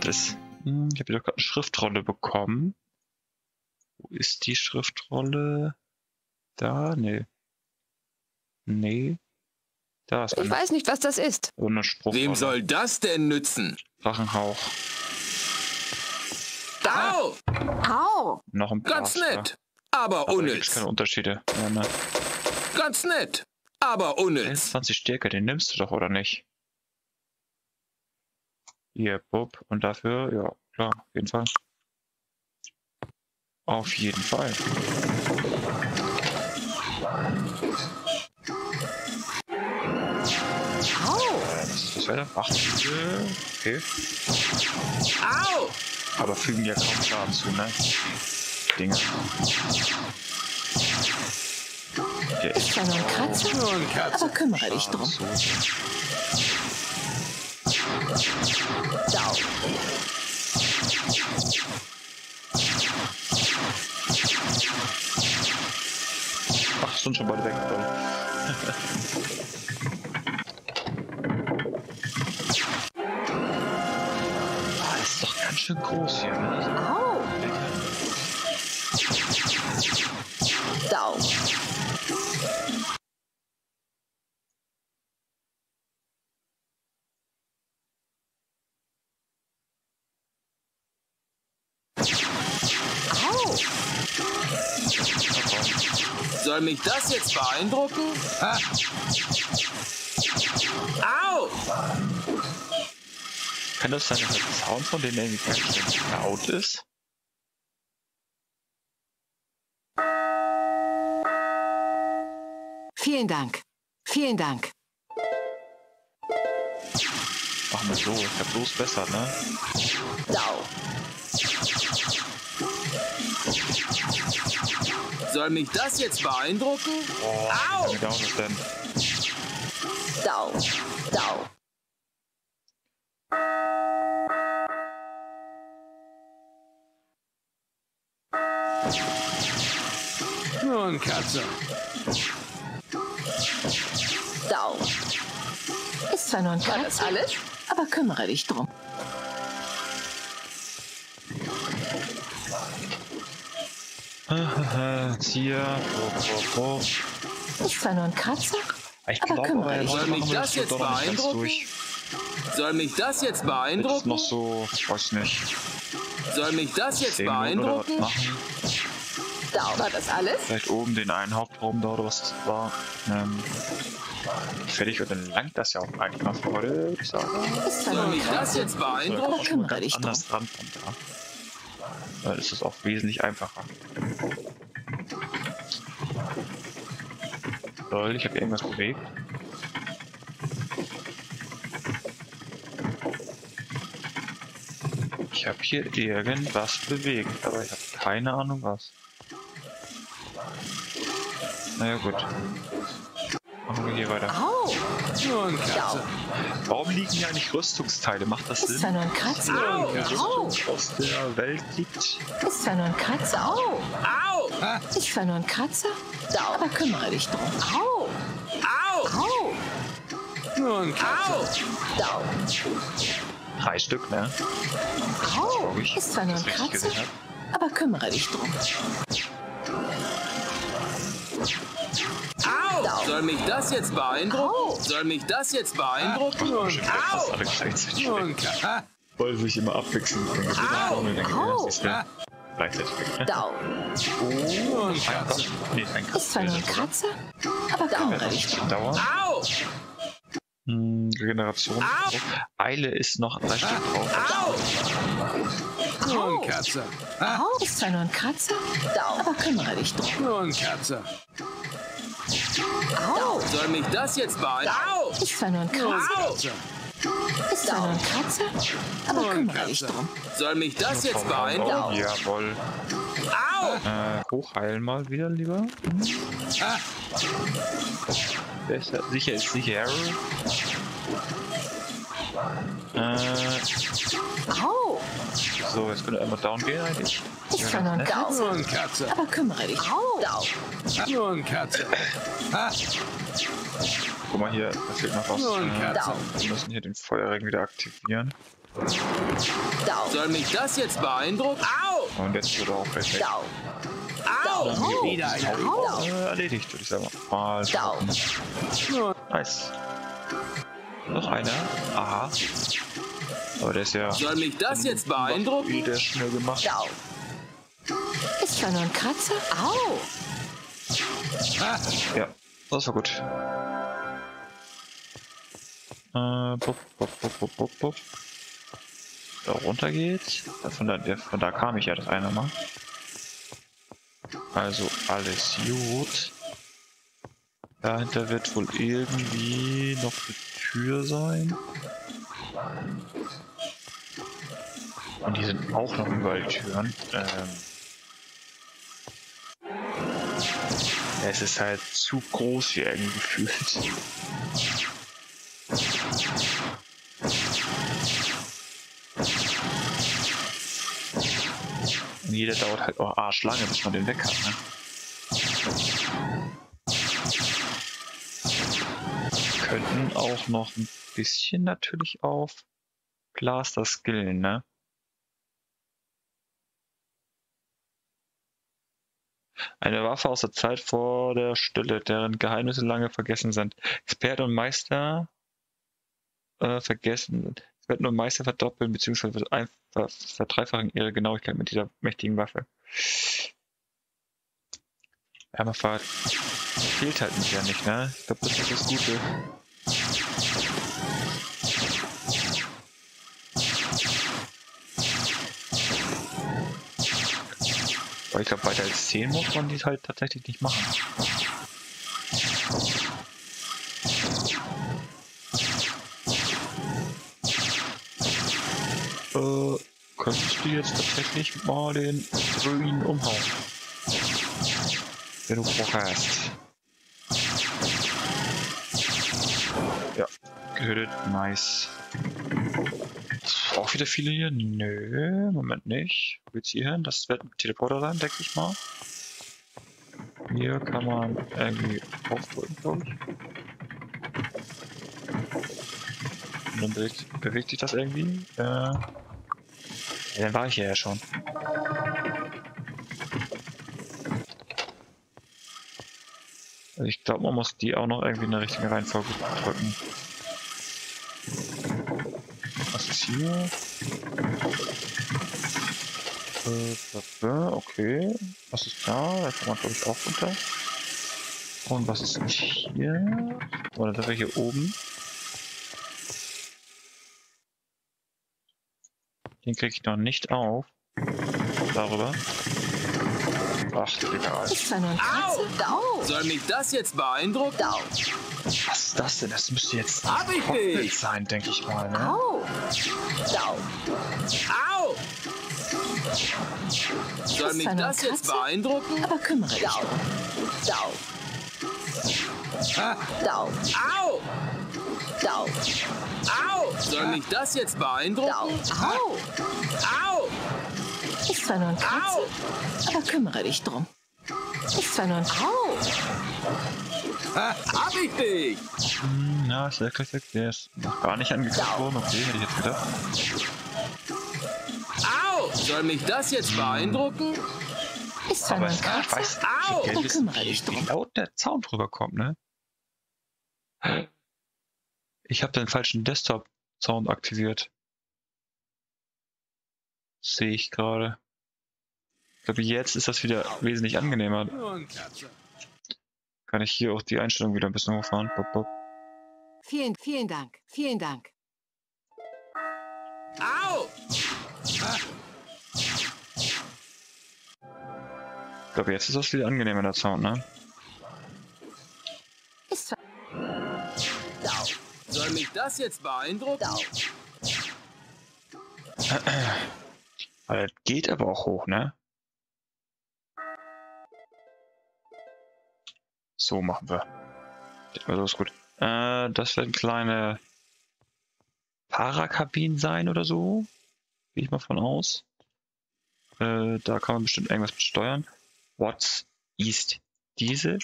interessant ist. Ich habe wieder gerade eine Schriftrolle bekommen. Wo ist die Schriftrolle? Da? Nee. Nee. Da ist ich weiß nicht, was das ist. Ohne Spruch. Wem soll das denn nützen? Drachenhauch. Au! Au! Noch ein paar. Ganz nett, aber unnütz. Keine Unterschiede. Ja, ne. Ganz nett, aber unnütz. 20 Stärke, den nimmst du doch, oder nicht? Hier, Bub. Und dafür, ja, klar, auf jeden Fall. Auf jeden Fall. Das wäre dann 8. Okay. Au! Aber fügen ja kaum Schaden zu, ne? Dinge. Der ist zwar nur ein Kratzer, aber kümmere dich drum. Sau. Ach, sind schon bald weg. Ganz schön groß hier. Au! Sau. Au! Soll mich das jetzt beeindrucken? Ha. Au! Kann das sein, dass der Sound von denen irgendwie ganz schön laut ist? Vielen Dank. Vielen Dank. Machen wir so. Ich hab bloß besser, ne? Sau. Soll mich das jetzt beeindrucken? Oh, au! Wie dauert das denn? Sau. Sau. Nur ein Katze. Sau. Ist zwar nur ein Katze, alles, aber kümmere dich drum. Tier. Ist zwar nur ein Katze, aber kümmere dich drum. Soll mich das jetzt beeindrucken? Soll mich das jetzt beeindrucken? Das ist noch so, weiß nicht. Soll mich das jetzt beeindrucken? Da war das alles? Vielleicht oben den einen Hauptraum da oder was das war. Fertig, und dann langt das ja auch eigentlich nach vorne, ich sage. Soll mich das jetzt beeindrucken? Kann man nicht anders dran kommen, da. Dann ist es auch wesentlich einfacher. Lol, ich habe irgendwas bewegt. Ich habe hier irgendwas bewegt, aber ich habe keine Ahnung was. Naja, gut. Machen wir hier weiter. Au! Nur ein Kratzer. Warum liegen hier eigentlich Rüstungsteile? Macht das Sinn? Ist zwar nur ein Kratzer. Au! Au! Aus der Welt liegt. Ist zwar nur ein Kratzer. Au! Au! Ist zwar nur ein Kratzer, aber kümmere dich drum. Au! Au! Au! Nur ein Kratzer. Au! 3 Stück, ne? Au! Ist zwar nur ein Kratzer, aber kümmere dich drum. Au! Soll mich das jetzt beeindrucken? Au. Soll mich das jetzt beeindrucken? Au! Wollen sich immer abwechseln. Au! Au! Gleichzeitig. Au! Oh, ist zwar nur ein Kratzer, aber kümmere dich drum. Au! Regeneration. Eile ist noch 3 Stück drauf. Au! Nur ein Kratzer. Au! Ist zwar nur ein Kratzer, aber kümmere dich drum. Nur ein Kratzer. Au! Soll mich das jetzt beeindrucken? Au! Ist zwar nur ein Kratzer. Ist zwar nur ein Kratzer, aber kümmere dich drum. Soll mich das jetzt beeindrucken? Jawohl. Au! Hochheilen mal wieder, lieber. Besser, sicher ist sicher. Au! So, jetzt könnte einmal down gehen eigentlich. Ich kann nur ein Katze. Aber kümmere dich. Au! Nur ein Katze. Guck mal hier, da fehlt noch was. Wir müssen hier den Feuerring wieder aktivieren. Down. Soll mich das jetzt beeindrucken? Au! Und jetzt wird auch perfekt. Down. Au! Down. Down. Wieder erledigt, würde ich sagen. Mal schauen. Nice. Noch einer. Aha. Aber der ist ja... Soll mich das jetzt beeindrucken? Wie der schnell gemacht. Down. Ist schon nur ein Kratzer? Au! Ah. Ja, das war gut. Bup, bup, bup, bup, bup, bup. Da runter geht's. Von da kam ich ja das eine Mal. Also alles gut. Dahinter wird wohl irgendwie noch eine Tür sein. Und die sind auch noch überall Türen. Es ist halt zu groß hier irgendwie gefühlt. Und jeder dauert halt auch arschlange, bis man den weg hat, ne? Wir könnten auch noch ein bisschen natürlich auf Blaster skillen, ne? Eine Waffe aus der Zeit vor der Stille, deren Geheimnisse lange vergessen sind. Experte und Meister vergessen sind. Experten und Meister verdoppeln bzw. verdreifachen ihre Genauigkeit mit dieser mächtigen Waffe. Ja, man fehlt halt nicht, ja nicht, ne? Ich glaube, das ist das Gute. Ich glaube, weiter als 10 muss man die halt tatsächlich nicht machen. Könntest du jetzt tatsächlich mal den Ruin umhauen? Wenn du Bock hast. Ja, gehört, nice. Auch wieder viele hier? Nö, Moment nicht. Wo geht's hier hin? Das wird ein Teleporter sein, denke ich mal. Hier kann man irgendwie aufdrücken, glaube ich. Und dann bewegt sich das irgendwie. Ja, dann war ich hier ja schon. Also ich glaube, man muss die auch noch irgendwie in der richtigen Reihenfolge drücken. Hier. Okay, was ist da? Da kann man glaube ich auch runter. Und was ist hier? Oder sind wir hier oben? Den kriege ich noch nicht auf. Darüber. Ach, egal. Soll mich das jetzt beeindrucken? Was ist das denn? Das müsste jetzt ein Cockpit sein, denke ich mal, ne? Au! Au! Soll mich das jetzt beeindrucken? Aber kümmere dich. Au! Au! Au! Soll mich das jetzt beeindrucken? Au! Au! Ist zwar nur ein Kratzer, aber kümmere dich drum. Ist zwar nur ein Au! Hab ich dich! Na, ist der Kreis, der ist noch gar nicht angegriffen worden. Okay, hätte ich jetzt gedacht. Au! Soll mich das jetzt beeindrucken? Ist zwar nur ein Kratzer, aber kümmere dich drum. Wie laut der Zaun drüber kommt, ne? Ich habe den falschen Desktop-Sound aktiviert. Sehe ich gerade. Ich glaube, jetzt ist das wieder wesentlich angenehmer. Kann ich hier auch die Einstellung wieder ein bisschen hochfahren? Bop, bop. Vielen Dank. Vielen Dank. Au! Ich glaube, jetzt ist das wieder angenehmer, der Sound, ne? Soll mich das jetzt beeindrucken? Das geht aber auch hoch, ne? So machen wir. So ist gut. Das werden kleine Parakabinen sein oder so. Gehe ich mal von aus. Da kann man bestimmt irgendwas besteuern. What's East? Diese?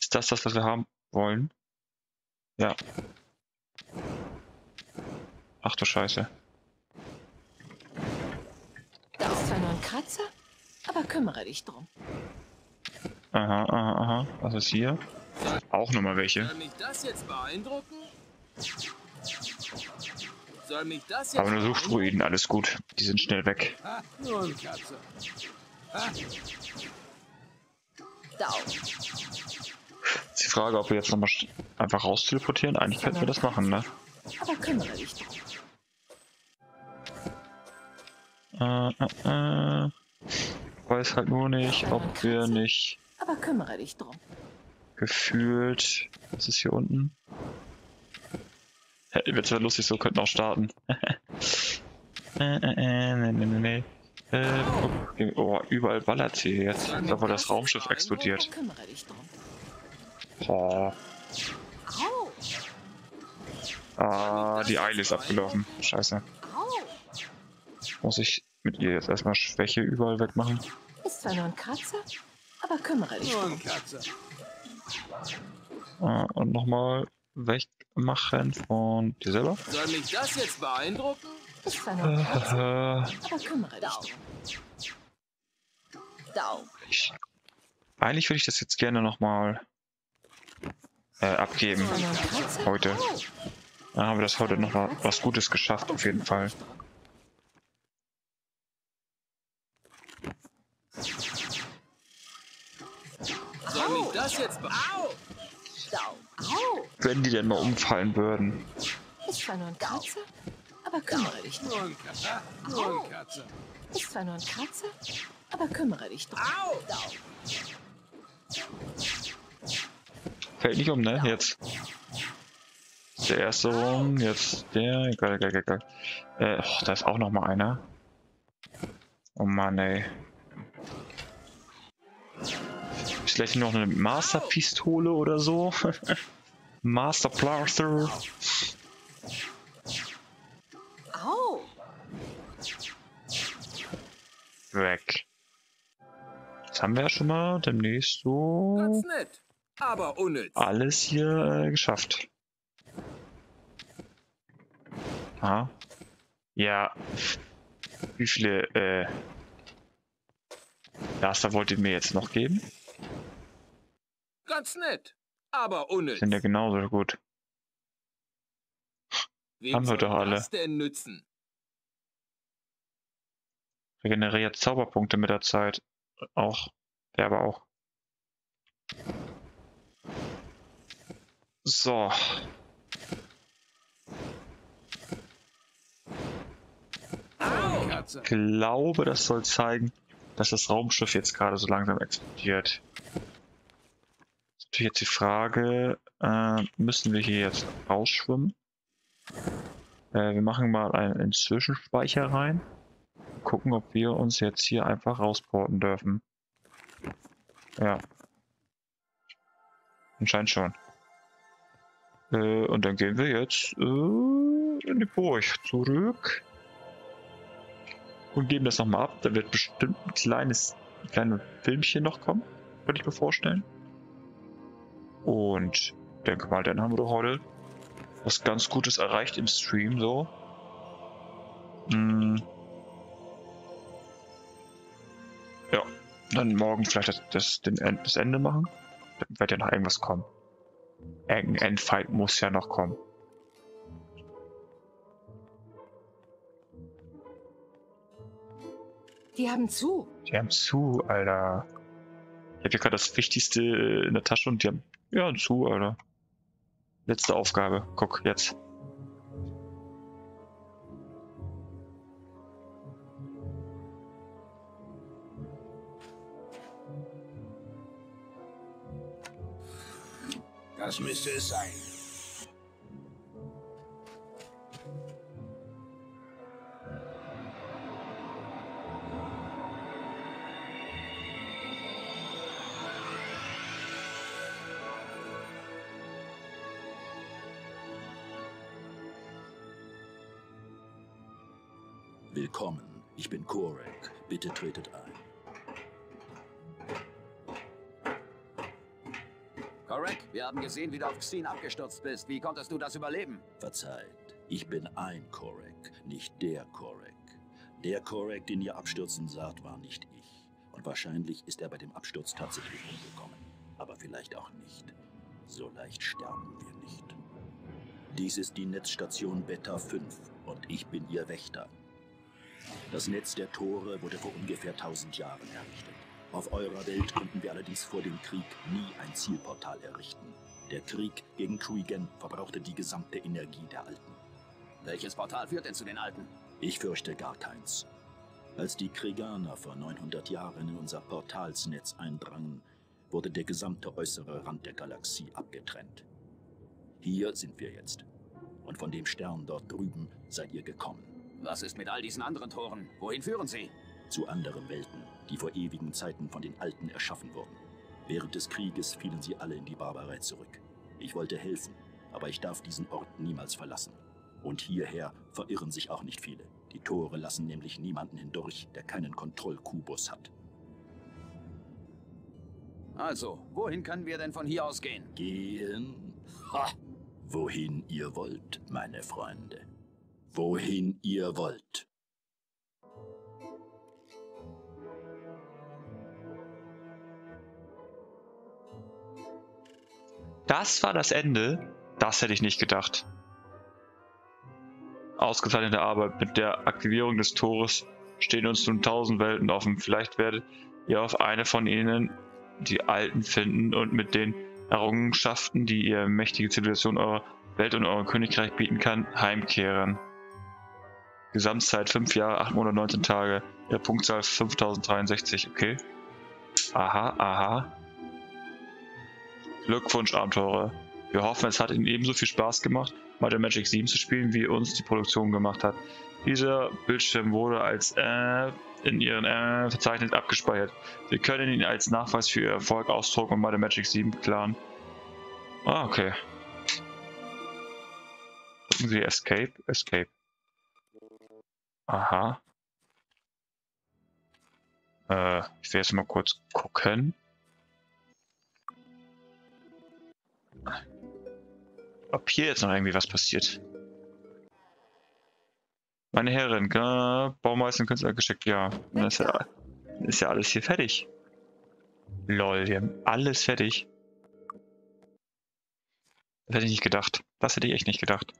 Ist das, was wir haben wollen? Ja. Ach du Scheiße. Da ist zwar nur ein Kratzer, aber kümmere dich drum. Aha, aha, aha. Was ist hier? Auch nochmal welche. Soll mich das jetzt beeindrucken? Soll mich das jetzt aber nur Suchdruiden, alles gut. Die sind schnell weg. Ha, nur ein Kratzer. Ha. Da. Ist die Frage, ob wir jetzt nochmal einfach raus teleportieren? Eigentlich könnten wir das machen, ne? Aber kümmere dich drum. Weiß halt nur nicht, ob wir nicht. Aber kümmere dich drum. Gefühlt. Was ist hier unten? Wird zwar lustig, so könnten auch starten. Nee. Oh, überall ballert sie jetzt. Ich glaube, das Raumschiff explodiert. Oh. Ah, die Eile ist abgelaufen. Scheiße. Muss ich mit ihr jetzt erstmal Schwäche überall wegmachen? Ist zwar nur ein Kratzer, aber kümmere dich drum. Und nochmal wegmachen von dir selber. Soll mich das jetzt beeindrucken? Ist zwar nur ein Kratzer, aber kümmere dich drum. Eigentlich würde ich das jetzt gerne nochmal abgeben. Heute. Dann haben wir das heute nochmal was Gutes geschafft, auf jeden Fall. Das jetzt wenn die denn mal umfallen würden. Ist zwar nur ein Kratzer, aber kümmere dich drum. Ist zwar nur ein Kratzer, aber kümmere dich drum. Fällt nicht um, ne? Jetzt. Der erste rum, jetzt der. Egal. Da ist auch noch mal einer. Oh Mann, ey. Vielleicht noch eine Masterpistole oder so. Master Plaster. Au. Weg. Das haben wir ja schon mal demnächst so nett, aber unnütz. Alles hier geschafft. Aha. Ja. Wie viele Laster wollt ihr mir jetzt noch geben? Ganz nett, aber unnütz. Sind ja genauso gut. Wem haben wir doch alle. Regeneriert Zauberpunkte mit der Zeit. Auch. Ja, aber auch. So. Ich glaube, das soll zeigen, dass das Raumschiff jetzt gerade so langsam explodiert. Jetzt die Frage, müssen wir hier jetzt rausschwimmen? Wir machen mal einen Zwischenspeicher rein. Gucken, ob wir uns jetzt hier einfach rausporten dürfen. Ja. Anscheinend schon. Und dann gehen wir jetzt in die Burg zurück. Und geben das nochmal ab. Da wird bestimmt ein kleines Filmchen noch kommen. Würde ich mir vorstellen. Und denke mal, dann haben wir doch heute was ganz Gutes erreicht im Stream, so. Ja, dann morgen vielleicht das Ende machen. Dann wird ja noch irgendwas kommen. Irgendein Endfight muss ja noch kommen. Die haben zu. Alter. Ich habe hier gerade das Wichtigste in der Tasche und die haben... Ja, zu, Alter. Letzte Aufgabe. Guck, jetzt. Das müsste es sein. Willkommen, ich bin Korrek. Bitte tretet ein. Korrek, wir haben gesehen, wie du auf Xeen abgestürzt bist. Wie konntest du das überleben? Verzeiht. Ich bin ein Korrek, nicht der Korrek. Der Korrek, den ihr abstürzen saht, war nicht ich. Und wahrscheinlich ist er bei dem Absturz tatsächlich umgekommen. Aber vielleicht auch nicht. So leicht sterben wir nicht. Dies ist die Netzstation Beta 5 und ich bin ihr Wächter. Das Netz der Tore wurde vor ungefähr 1000 Jahren errichtet. Auf eurer Welt konnten wir allerdings vor dem Krieg nie ein Zielportal errichten. Der Krieg gegen Kreegan verbrauchte die gesamte Energie der Alten. Welches Portal führt denn zu den Alten? Ich fürchte gar keins. Als die Kreeganer vor 900 Jahren in unser Portalsnetz eindrangen, wurde der gesamte äußere Rand der Galaxie abgetrennt. Hier sind wir jetzt. Und von dem Stern dort drüben seid ihr gekommen. Was ist mit all diesen anderen Toren? Wohin führen sie? Zu anderen Welten, die vor ewigen Zeiten von den Alten erschaffen wurden. Während des Krieges fielen sie alle in die Barbarei zurück. Ich wollte helfen, aber ich darf diesen Ort niemals verlassen. Und hierher verirren sich auch nicht viele. Die Tore lassen nämlich niemanden hindurch, der keinen Kontrollkubus hat. Also, wohin können wir denn von hier aus gehen? Gehen? Ha! Wohin ihr wollt, meine Freunde. Wohin ihr wollt. Das war das Ende? Das hätte ich nicht gedacht. Ausgezeichnete Arbeit. Mit der Aktivierung des Tores stehen uns nun 1000 Welten offen. Vielleicht werdet ihr auf eine von ihnen die Alten finden und mit den Errungenschaften, die ihr mächtige Zivilisation eurer Welt und eurem Königreich bieten kann, heimkehren. Gesamtzeit 5 Jahre, 8 Monate, 19 Tage. Der Punktzahl 5063, okay. Aha, aha. Glückwunsch, Abenteurer. Wir hoffen, es hat Ihnen ebenso viel Spaß gemacht, Might and Magic 7 zu spielen, wie uns die Produktion gemacht hat. Dieser Bildschirm wurde als in Ihren Verzeichnis abgespeichert. Sie können ihn als Nachweis für Ihr Erfolg ausdrucken und Might and Magic 7 klaren. Ah, okay. Drücken Sie Escape. Escape. Aha. Ich will jetzt mal kurz gucken. Ob hier jetzt noch irgendwie was passiert. Meine Herren, Baumeister und Künstler geschickt, ja. Ist ja alles hier fertig. Lol, wir haben alles fertig. Das hätte ich nicht gedacht. Das hätte ich echt nicht gedacht.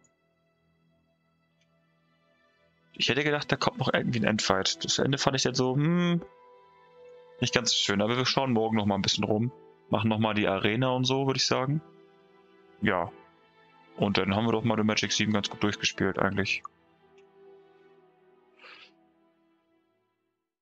Ich hätte gedacht, da kommt noch irgendwie ein Endfight. Das Ende fand ich jetzt so, nicht ganz so schön. Aber wir schauen morgen noch mal ein bisschen rum. Machen noch mal die Arena und so, würde ich sagen. Ja. Und dann haben wir doch mal den Magic 7 ganz gut durchgespielt eigentlich.